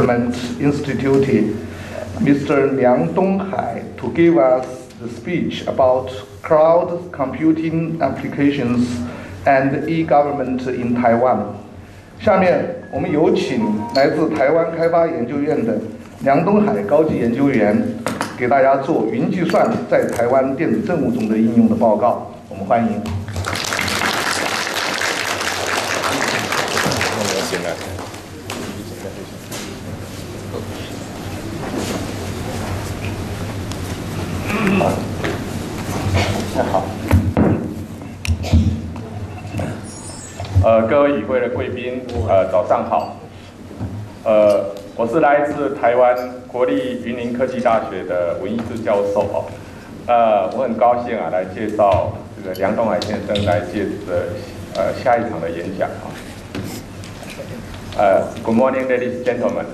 instituted Mr. Liang Dung-Hai to give us the speech about cloud computing applications and e-government in Taiwan. 下面我们有请来自台湾开发研究院的梁东海高级研究员，给大家做云计算在台湾电子政务中的应用的报告。我们欢迎。各位与会的贵宾，早上好。我是来自台湾国立云林科技大学的文一智教授哦。我很高兴啊，来介绍这个梁东海先生来下一场的演讲啊。Good morning, ladies and gentlemen.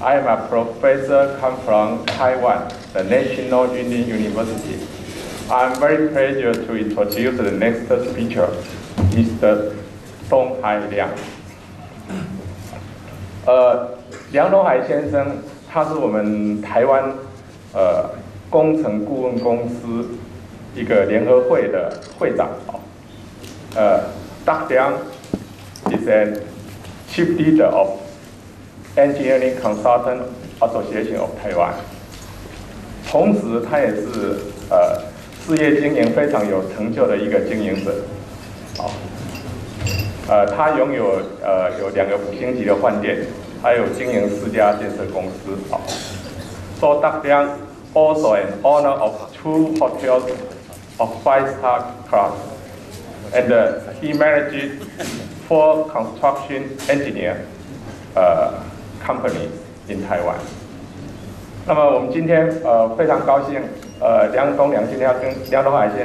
I am a professor come from Taiwan, the National Union University. I am very pleased to introduce the next speaker, Mr. Dong-hai Liang. Liang Dong-hai 先生，他是我们台湾工程顾问公司一个联合会的会长。Dr. Liang is a chief leader of Engineering Consultant Association of Taiwan. 同时，他也是事业经营非常有成就的一个经营者。好。他拥有有两个5星级的饭店，还有经营4家建设公司。好 ，So Dr. Liang also an owner of 2 hotels of 5-star class, and he managed 4 construction engineer companies in Taiwan. 那么我们今天非常高兴，梁东海先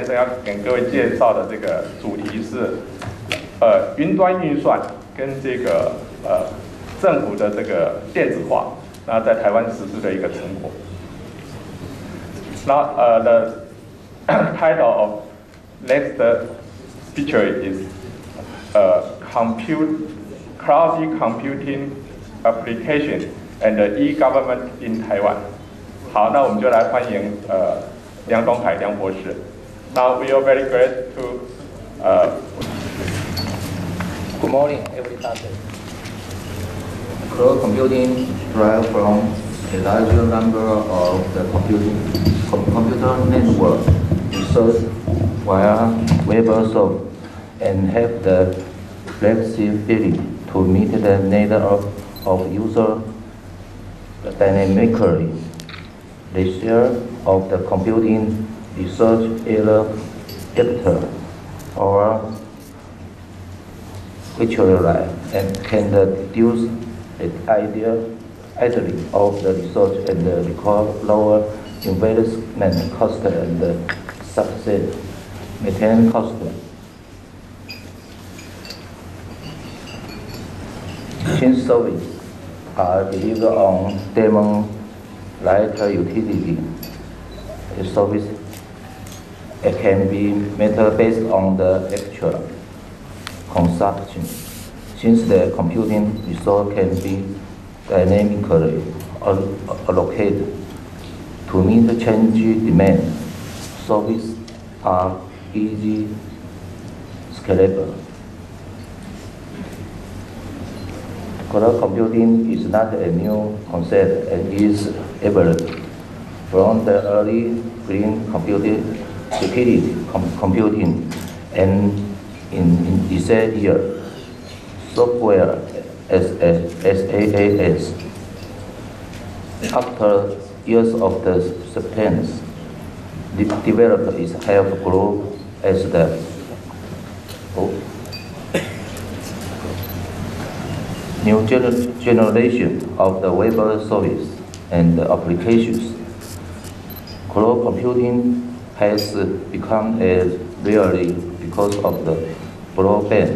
生要给各位介绍的这个主题是。 云端运算跟这个政府的这个电子化，那在台湾实施的一个成果。那the title of next feature is cloud computing application and e-government in Taiwan. 好，那我们就来欢迎梁东海梁博士。Now we are very glad to Good morning, everybody. Cloud computing derived from a larger number of the computer network research via web service and have the flexibility to meet the needs of user dynamically. The share of the computing research sector or virtualize and can reduce the idling of the research and record lower investment cost and success maintain cost. Change service are delivered on demand like utility service. It can be measured based on the actual consumption. Since the computing resource can be dynamically allocated to meet the changing demand, services are easy scalable. Cloud computing is not a new concept and is evolved from the early green computing and in this year, software SaaS. After years of the substance, the developer is helped grow as the new generation of the web service and applications. Cloud computing has become a really because of the broadband,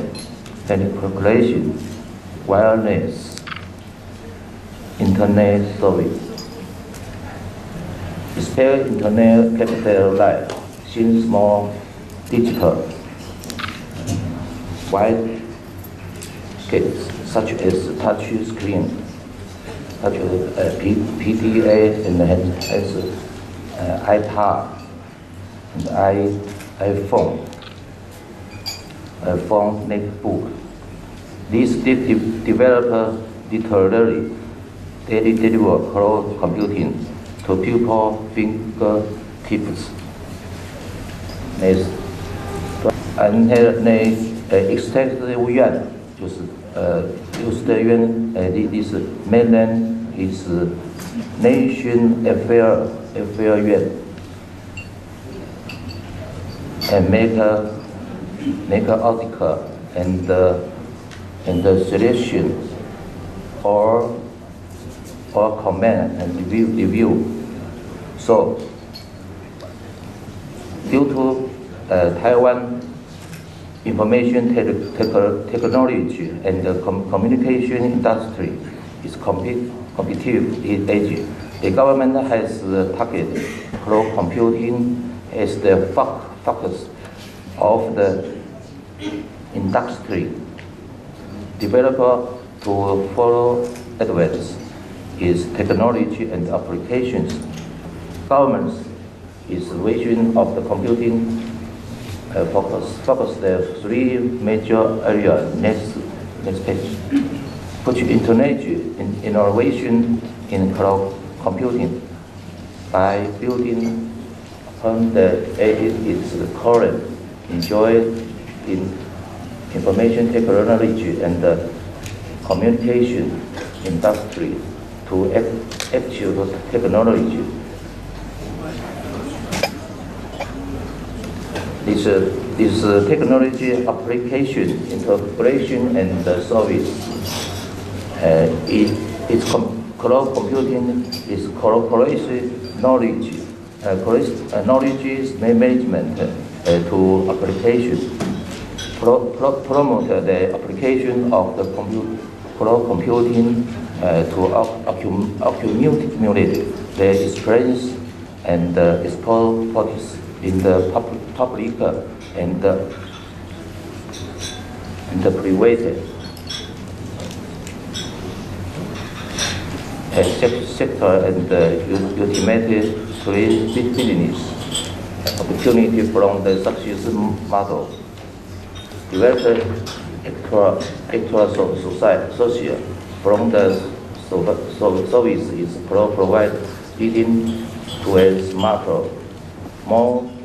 telecommunication, wireless, internet service. Spare internet capital life seems more digital. Wide gates such as touch screen, such as PDA and has iPad and iPhone, phone netbook. These develop literally deliver cloud computing to people fingertips. And extensive yuan, just yuan, this mainland is nation affair yuan, and make an article and the selection or comment and review. So due to Taiwan information technology and the communication industry is competitive in Asia. The government has targeted cloud computing as the focus of the industry. Developer to follow advance is technology and applications. Governments is vision of the computing focus the three major areas. Next page. Put energy in innovation in cloud computing by building upon the its current enjoyed in information technology and the communication industry to actual technology. This technology application, integration, and service. Its cloud computing is correlation knowledge, knowledge management to application. Promote the application of the cloud computing to accumulate the experience and expertise in the public and the private sector and ultimate create business opportunity from the success model. Develop extra social from the service is provided leading to a smarter, more